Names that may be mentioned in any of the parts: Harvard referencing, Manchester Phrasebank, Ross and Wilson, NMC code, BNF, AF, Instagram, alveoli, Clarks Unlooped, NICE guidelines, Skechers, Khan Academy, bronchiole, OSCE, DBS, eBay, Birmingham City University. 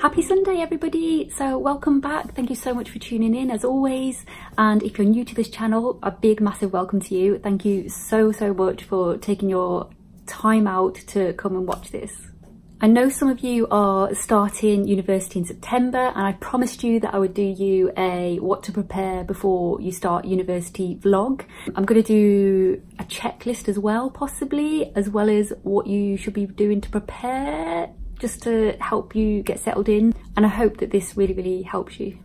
Happy Sunday, everybody. So welcome back. Thank you so much for tuning in as always. And if you're new to this channel, a big, massive welcome to you. Thank you so much for taking your time out to come and watch this. I know some of you are starting university in September, and I promised you that I would do you a what to prepare before you start university vlog. I'm going to do a checklist as well, possibly, as well as what you should be doing to prepare, just to help you get settled in. And I hope that this really helps you.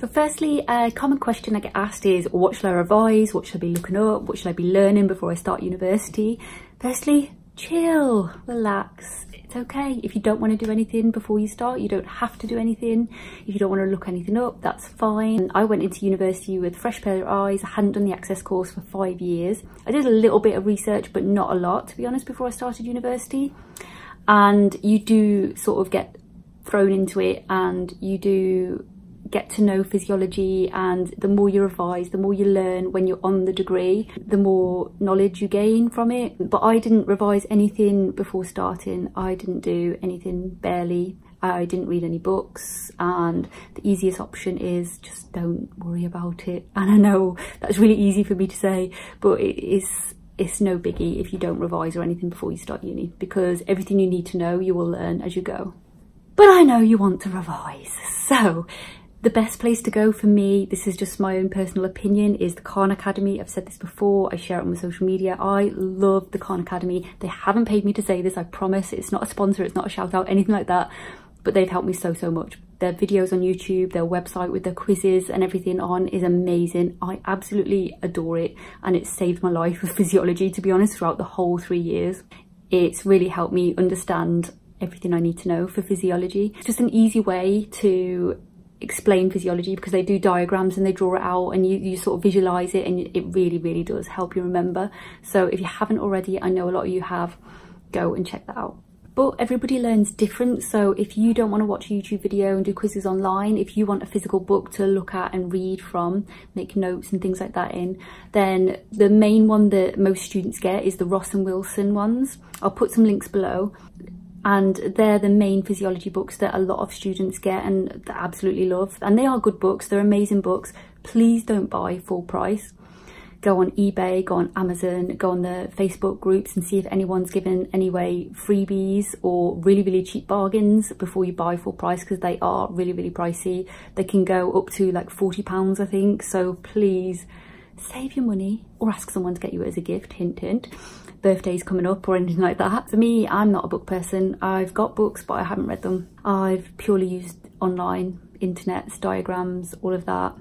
So firstly, a common question I get asked is, what should I revise? What should I be looking up? What should I be learning before I start university? Firstly, chill, relax. It's okay if you don't want to do anything before you start. You don't have to do anything. If you don't want to look anything up, that's fine. I went into university with a fresh pair of eyes. I hadn't done the Access course for 5 years. I did a little bit of research, but not a lot, to be honest, before I started university. And you do sort of get thrown into it, and you do get to know physiology, and the more you revise, the more you learn when you're on the degree, the more knowledge you gain from it. But I didn't revise anything before starting. I didn't do anything, barely. I didn't read any books, and the easiest option is just don't worry about it. And I know that's really easy for me to say, but it is. It's no biggie if you don't revise or anything before you start uni, because everything you need to know, you will learn as you go. But I know you want to revise, so the best place to go for me, this is just my own personal opinion, is the Khan Academy. I've said this before, I share it on my social media. I love the Khan Academy. They haven't paid me to say this, I promise. It's not a sponsor, it's not a shout out, anything like that. But they've helped me so much. Their videos on YouTube, their website with their quizzes and everything on is amazing. I absolutely adore it, and it saved my life with physiology, to be honest, throughout the whole 3 years. It's really helped me understand everything I need to know for physiology. It's just an easy way to explain physiology, because they do diagrams and they draw it out, and you sort of visualize it, and it really does help you remember. So if you haven't already, I know a lot of you have, go and check that out. But everybody learns different, so if you don't want to watch a YouTube video and do quizzes online, if you want a physical book to look at and read from, make notes and things like that in, then the main one that most students get is the Ross and Wilson ones. I'll put some links below, and they're the main physiology books that a lot of students get and that I absolutely love. And they are good books, they're amazing books. Please don't buy full price. Go on eBay, go on Amazon, go on the Facebook groups and see if anyone's given anyway freebies or really cheap bargains before you buy full price, because they are really pricey. They can go up to like £40, I think. So please save your money, or ask someone to get you as a gift, hint hint. Birthday's coming up or anything like that. For me, I'm not a book person. I've got books, but I haven't read them. I've purely used online, internets, diagrams, all of that.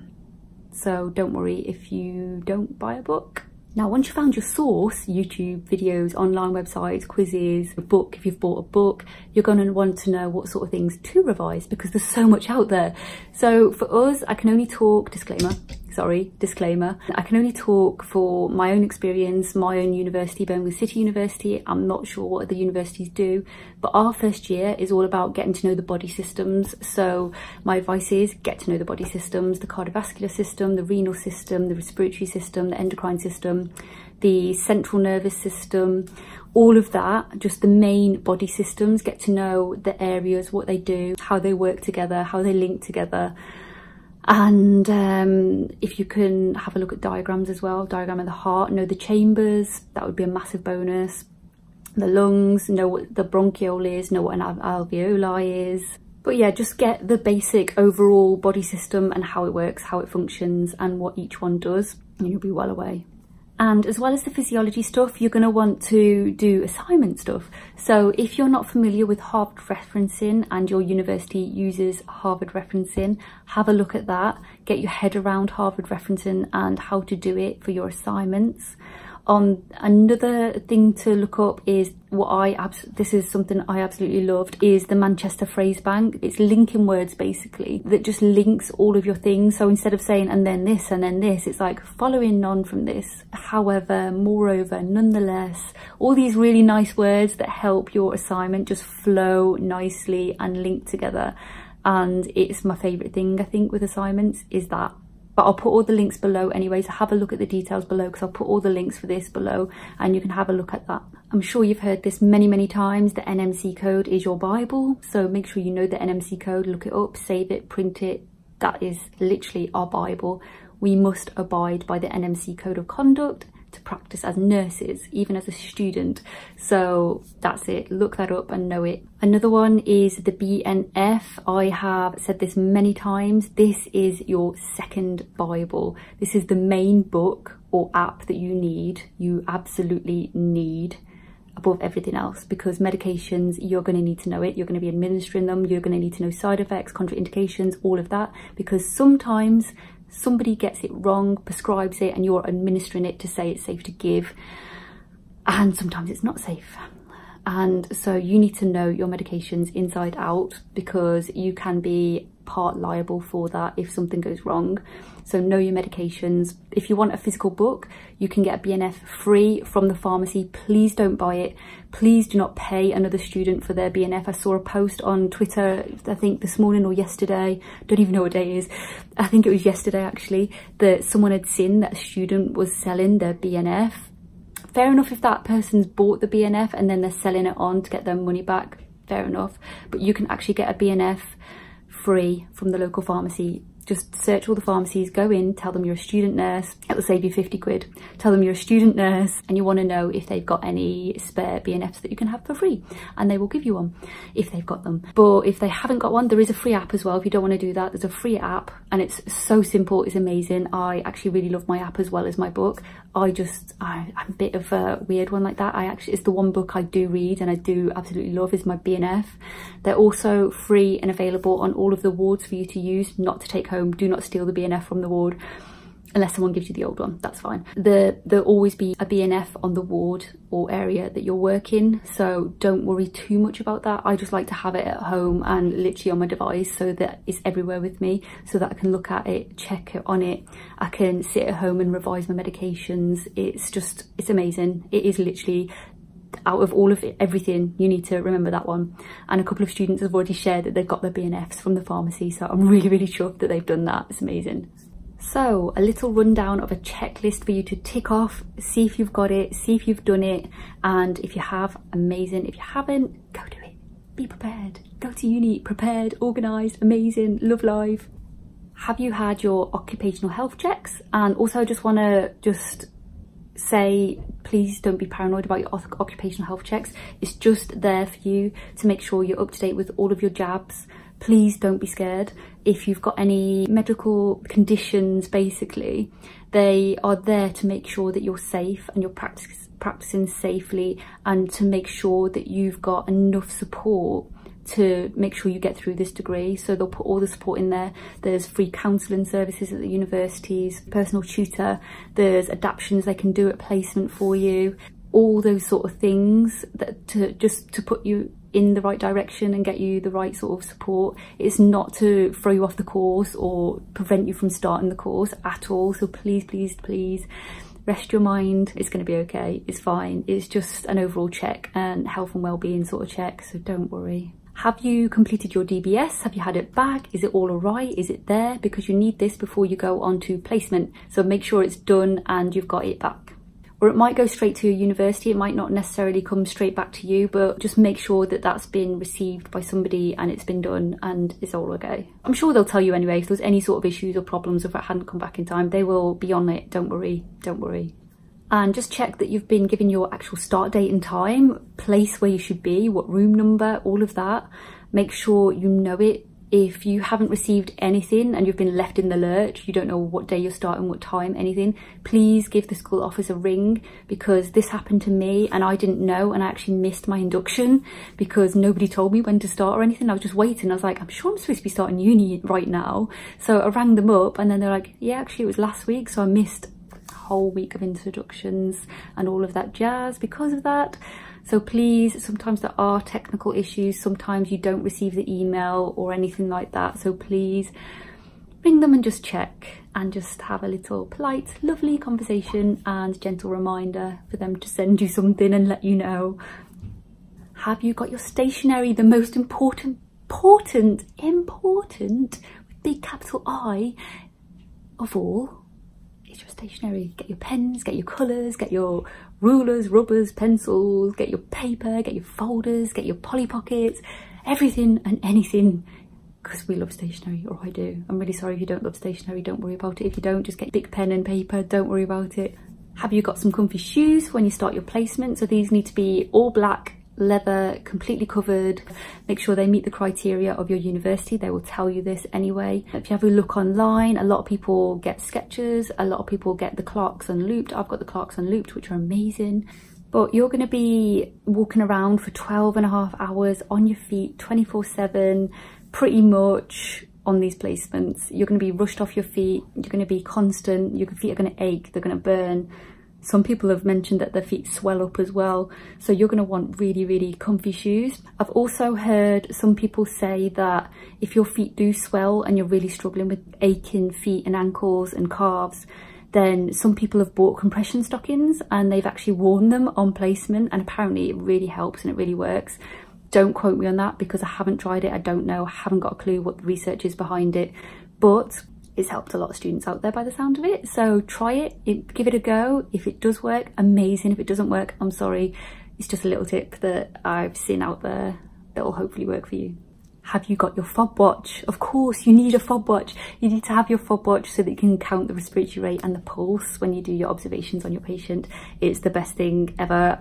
So don't worry if you don't buy a book. Now, once you found your source, YouTube videos, online websites, quizzes, a book, if you've bought a book, you're going to want to know what sort of things to revise, because there's so much out there. So for us, I can only talk, disclaimer, I can only talk for my own experience, my own university, Birmingham City University. I'm not sure what other universities do, but our first year is all about getting to know the body systems. So my advice is get to know the body systems, the cardiovascular system, the renal system, the respiratory system, the endocrine system, the central nervous system, all of that, just the main body systems. Get to know the areas, what they do, how they work together, how they link together. And if you can have a look at diagrams as well, diagram of the heart, know the chambers, that would be a massive bonus. The lungs, know what the bronchiole is, know what an alveoli is. But yeah, just get the basic overall body system and how it works, how it functions, and what each one does, and you'll be well away. And as well as the physiology stuff, you're going to want to do assignment stuff. So if you're not familiar with Harvard referencing, and your university uses Harvard referencing, have a look at that. Get your head around Harvard referencing and how to do it for your assignments. Another thing to look up is what this is something I absolutely loved, is the Manchester Phrasebank. It's linking words basically that just links all of your things. So instead of saying and then this and then this, it's like following on from this, however, moreover, nonetheless, all these really nice words that help your assignment just flow nicely and link together. And it's my favourite thing I think with assignments is that. But I'll put all the links below anyway, so have a look at the details below, because I'll put all the links for this below and you can have a look at that. I'm sure you've heard this many, many times. The NMC code is your Bible. So make sure you know the NMC code, look it up, save it, print it. That is literally our Bible. We must abide by the NMC code of conduct to practice as nurses, even as a student. So that's it, look that up and know it. Another one is the BNF. I have said this many times. This is your second Bible. This is the main book or app that you need. You absolutely need above everything else, because medications, you're going to need to know it. You're going to be administering them. You're going to need to know side effects, contraindications, all of that, because sometimes somebody gets it wrong, prescribes it, and you're administering it to say it's safe to give, and sometimes it's not safe. And so you need to know your medications inside out, because you can be part liable for that if something goes wrong. So know your medications. If you want a physical book, you can get a BNF free from the pharmacy. Please don't buy it. Please do not pay another student for their BNF. I saw a post on Twitter, I think this morning or yesterday, don't even know what day it is. I think it was yesterday actually, that someone had seen that a student was selling their BNF. Fair enough if that person's bought the BNF and then they're selling it on to get their money back, fair enough. But you can actually get a BNF free from the local pharmacy. Just search all the pharmacies, go in, tell them you're a student nurse, it will save you 50 quid. Tell them you're a student nurse and you want to know if they've got any spare BNFs that you can have for free, and they will give you one if they've got them. But if they haven't got one, there is a free app as well. If you don't want to do that, there's a free app and it's so simple, it's amazing. I actually really love my app as well as my book. I'm a bit of a weird one like that. It's the one book I do read and I do absolutely love is my BNF. They're also free and available on all of the wards for you to use, not to take home. Do not steal the BNF from the ward unless someone gives you the old one, that's fine. There'll always be a BNF on the ward or area that you're working, so don't worry too much about that. I just like to have it at home and literally on my device so that it's everywhere with me, so that I can look at it, check it on it. I can sit at home and revise my medications. It's amazing. It is literally, out of all of it, everything, you need to remember that one. And a couple of students have already shared that they've got their BNFs from the pharmacy, so I'm really, really chuffed that they've done that. It's amazing. So a little rundown of a checklist for you to tick off, see if you've got it, see if you've done it, and if you have, amazing. If you haven't, go do it. Be prepared. Go to uni prepared, organised, amazing, love life. Have you had your occupational health checks? And also I just want to say, please don't be paranoid about your occupational health checks. It's just there for you to make sure you're up to date with all of your jabs. Please don't be scared. If you've got any medical conditions, basically, they are there to make sure that you're safe and you're practicing safely, and to make sure that you've got enough support to make sure you get through this degree. So they'll put all the support in there. There's free counselling services at the universities, personal tutor, there's adaptions they can do at placement for you, all those sort of things that to put you in the right direction and get you the right sort of support. It's not to throw you off the course or prevent you from starting the course at all. So please, please, please rest your mind. It's going to be okay. It's fine. It's just an overall check and health and well-being sort of check. So don't worry. Have you completed your DBS? Have you had it back? Is it all alright? Is it there? Because you need this before you go on to placement. So make sure it's done and you've got it back. Or it might go straight to your university. It might not necessarily come straight back to you, but just make sure that that's been received by somebody and it's been done and it's all okay. I'm sure they'll tell you anyway, if there's any sort of issues or problems, if it hadn't come back in time, they will be on it. Don't worry. Don't worry. And just check that you've been given your actual start date and time, place where you should be, what room number, all of that. Make sure you know it. If you haven't received anything and you've been left in the lurch, you don't know what day you're starting, what time, anything, please give the school office a ring, because this happened to me and I didn't know, and I actually missed my induction because nobody told me when to start or anything. I was just waiting. I was like, I'm sure I'm supposed to be starting uni right now. So I rang them up and then they're like, yeah, actually it was last week. So I missed whole week of introductions and all of that jazz because of that. So please, sometimes there are technical issues, sometimes you don't receive the email or anything like that, so please ring them and just check and just have a little polite, lovely conversation and gentle reminder for them to send you something and let you know. Have you got your stationery? The most important, with big capital I, of all, your stationery. Get your pens, get your colours, get your rulers, rubbers, pencils, get your paper, get your folders, get your Polly Pockets, everything and anything, because we love stationery, or I do. I'm really sorry if you don't love stationery, don't worry about it. If you don't, just get big pen and paper, don't worry about it. Have you got some comfy shoes when you start your placement? So these need to be all black, leather, completely covered. Make sure they meet the criteria of your university. They will tell you this anyway. If you have a look online, a lot of people get Skechers, a lot of people get the Clarks unlooped. I've got the Clarks unlooped, which are amazing. But you're going to be walking around for 12.5 hours on your feet, 24/7, pretty much on these placements. You're going to be rushed off your feet. You're going to be constant. Your feet are going to ache. They're going to burn. Some people have mentioned that their feet swell up as well. So you're going to want really, really comfy shoes. I've also heard some people say that if your feet do swell and you're really struggling with aching feet and ankles and calves, then some people have bought compression stockings and they've actually worn them on placement. And apparently it really helps and it really works. Don't quote me on that because I haven't tried it. I don't know. I haven't got a clue what the research is behind it. But it's helped a lot of students out there by the sound of it. So try it, give it a go. If it does work, amazing. If it doesn't work, I'm sorry. It's just a little tip that I've seen out there that will hopefully work for you. Have you got your fob watch? Of course, you need a fob watch. You need to have your fob watch so that you can count the respiratory rate and the pulse when you do your observations on your patient. It's the best thing ever.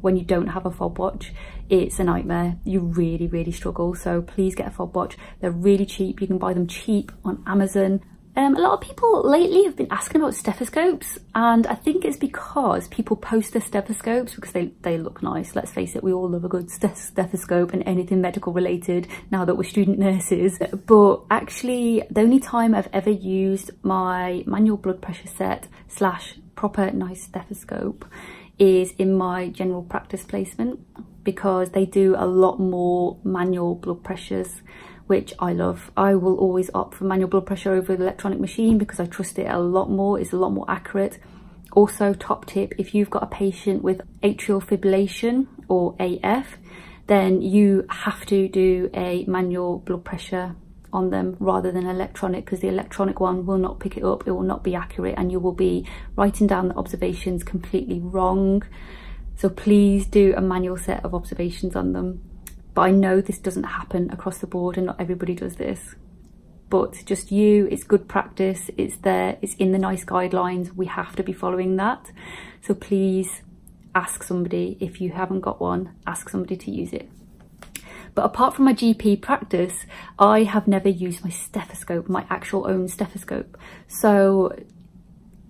When you don't have a fob watch, it's a nightmare. You really, really struggle. So please get a fob watch. They're really cheap. You can buy them cheap on Amazon. A lot of people lately have been asking about stethoscopes, and I think it's because people post their stethoscopes because they look nice. Let's face it, we all love a good stethoscope and anything medical related now that we're student nurses. But actually, the only time I've ever used my manual blood pressure set / proper NICE stethoscope is in my general practice placement, because they do a lot more manual blood pressures, which I love. I will always opt for manual blood pressure over the electronic machine because I trust it a lot more. It's a lot more accurate. Also, top tip, if you've got a patient with atrial fibrillation or AF, then you have to do a manual blood pressure on them rather than electronic, because the electronic one will not pick it up. It will not be accurate and you will be writing down the observations completely wrong. So please do a manual set of observations on them. But I know this doesn't happen across the board and not everybody does this, but just you, it's good practice, it's there, it's in the NICE guidelines, we have to be following that. So please ask somebody, if you haven't got one, ask somebody to use it. But apart from my GP practice, I have never used my stethoscope, my actual own stethoscope. So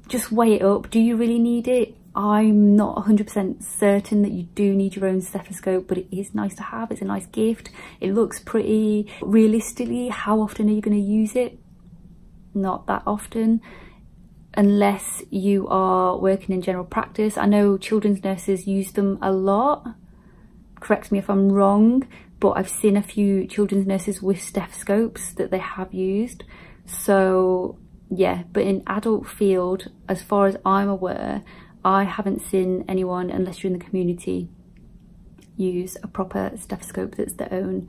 just weigh it up, do you really need it? I'm not 100% certain that you do need your own stethoscope, but it is nice to have, it's a nice gift, it looks pretty. Realistically, how often are you going to use it? Not that often, unless you are working in general practice. I know children's nurses use them a lot, correct me if I'm wrong, but I've seen a few children's nurses with stethoscopes that they have used. So yeah, but in adult field, as far as I'm aware, I haven't seen anyone, unless you're in the community, use a proper stethoscope that's their own.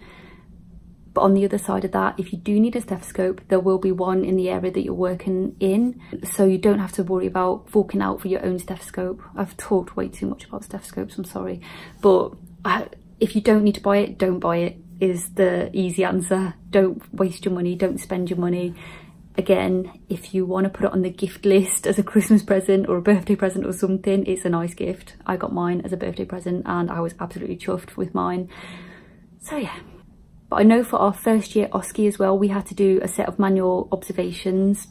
But on the other side of that, if you do need a stethoscope, there will be one in the area that you're working in, so you don't have to worry about forking out for your own stethoscope. I've talked way too much about stethoscopes, I'm sorry. But if you don't need to buy it, don't buy it, is the easy answer. Don't waste your money, don't spend your money. Again, if you want to put it on the gift list as a Christmas present or a birthday present or something, it's a nice gift. I got mine as a birthday present and I was absolutely chuffed with mine. So yeah. But I know for our first year OSCE as well, we had to do a set of manual observations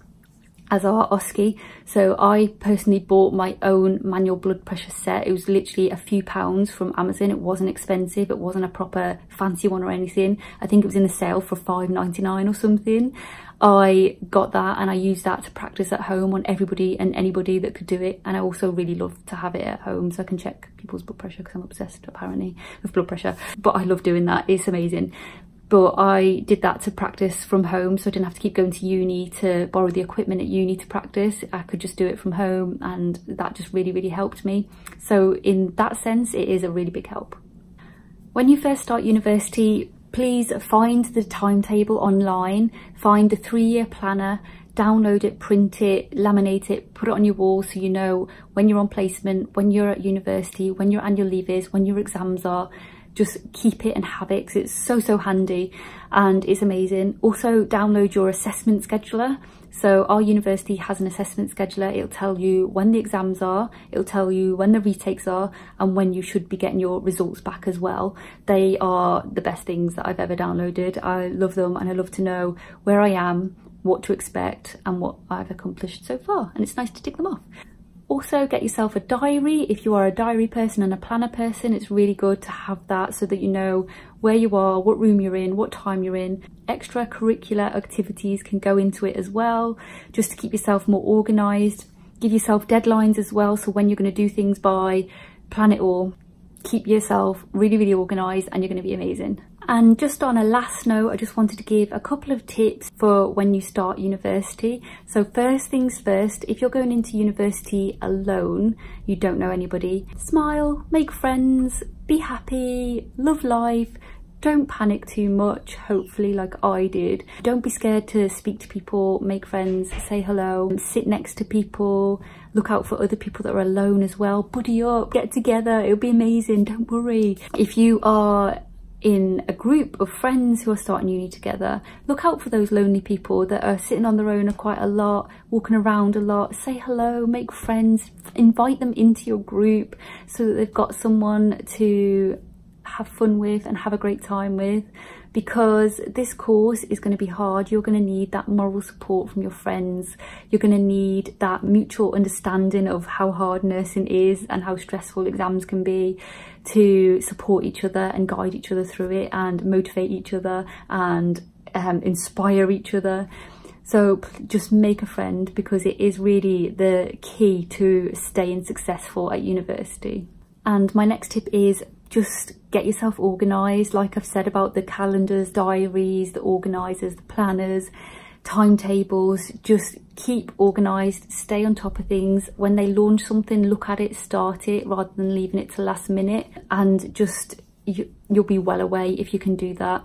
as our OSCE. So I personally bought my own manual blood pressure set. It was literally a few pounds from Amazon. It wasn't expensive. It wasn't a proper fancy one or anything. I think it was in the sale for £5.99 or something. I got that and I used that to practice at home on everybody and anybody that could do it. And I also really love to have it at home so I can check people's blood pressure, because I'm obsessed apparently with blood pressure. But I love doing that. It's amazing. But I did that to practice from home, so I didn't have to keep going to uni to borrow the equipment at uni to practice. I could just do it from home and that just really, really helped me. So in that sense, it is a really big help. When you first start university, Please find the timetable online, find the 3-year planner, download it, print it, laminate it, put it on your wall so you know when you're on placement, when you're at university, when your annual leave is, when your exams are. Just keep it and have it because it's so handy and it's amazing. Also download your assessment scheduler. So our university has an assessment scheduler. It'll tell you when the exams are, it'll tell you when the retakes are and when you should be getting your results back as well. They are the best things that I've ever downloaded. I love them and I love to know where I am, what to expect and what I've accomplished so far, and it's nice to tick them off. Also get yourself a diary. If you are a diary person and a planner person, it's really good to have that so that you know where you are, what room you're in, what time you're in. Extracurricular activities can go into it as well, just to keep yourself more organised. Give yourself deadlines as well, so when you're going to do things by, plan it all. Keep yourself really organised and you're going to be amazing. And just on a last note, I just wanted to give a couple of tips for when you start university. So first things first, if you're going into university alone, you don't know anybody, smile, make friends, be happy, love life. Don't panic too much, hopefully, like I did. Don't be scared to speak to people, make friends, say hello, sit next to people, look out for other people that are alone as well. Buddy up, get together, it'll be amazing, don't worry. If you are in a group of friends who are starting uni together, look out for those lonely people that are sitting on their own quite a lot, walking around a lot. Say hello, make friends, invite them into your group so that they've got someone to have fun with and have a great time with, because this course is going to be hard. You're going to need that moral support from your friends. You're going to need that mutual understanding of how hard nursing is and how stressful exams can be, to support each other and guide each other through it and motivate each other and inspire each other. So just make a friend, because it is really the key to staying successful at university. And my next tip is just get yourself organised. Like I've said about the calendars, diaries, the organisers, the planners, timetables, just keep organised, stay on top of things. When they launch something, look at it, start it, rather than leaving it to last minute. And just, you'll be well away if you can do that.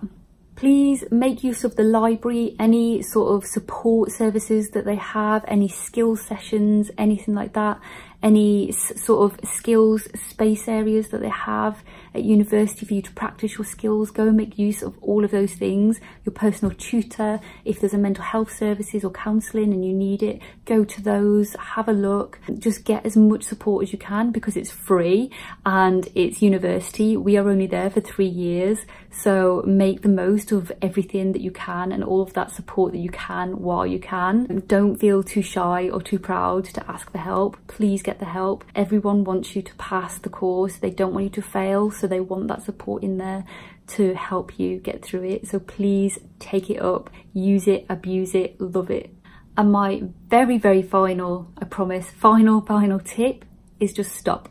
Please make use of the library, any sort of support services that they have, any skill sessions, anything like that, any sort of skills space areas that they have at university for you to practice your skills. Go and make use of all of those things. Your personal tutor, if there's a mental health services or counselling and you need it, go to those, have a look. Just get as much support as you can, because it's free and it's university. We are only there for 3 years, so make the most of everything that you can and all of that support that you can while you can. Don't feel too shy or too proud to ask for help. Please get the help. Everyone wants you to pass the course. They don't want you to fail, so they want that support in there to help you get through it. So please take it up, use it, abuse it, love it. And my very final, I promise, final tip is just stop.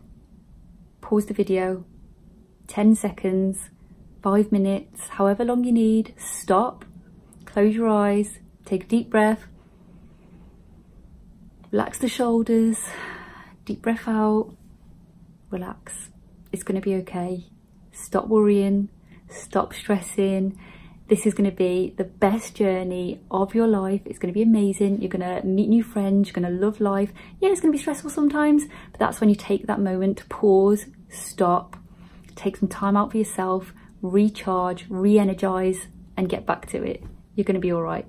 Pause the video, 10 seconds, 5 minutes, however long you need. Stop, close your eyes, take a deep breath, relax the shoulders. Deep breath out, relax. It's going to be okay. Stop worrying, stop stressing. This is going to be the best journey of your life. It's going to be amazing. You're going to meet new friends. You're going to love life. Yeah, it's going to be stressful sometimes, but that's when you take that moment to pause, stop, take some time out for yourself, recharge, re-energize, and get back to it. You're going to be all right.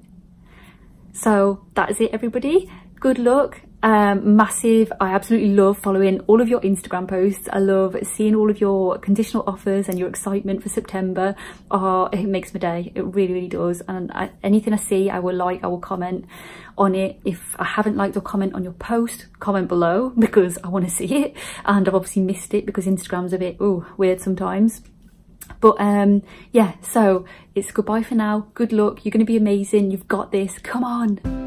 So that is it, everybody. Good luck. Massive, I absolutely love following all of your Instagram posts. I love seeing all of your conditional offers and your excitement for September. It makes my day, it really does. And anything I see, I will like, I will comment on it. If I haven't liked or comment on your post, comment below, because I want to see it. And I've obviously missed it because Instagram's a bit weird sometimes. But yeah, so it's goodbye for now. Good luck, you're going to be amazing, you've got this, come on.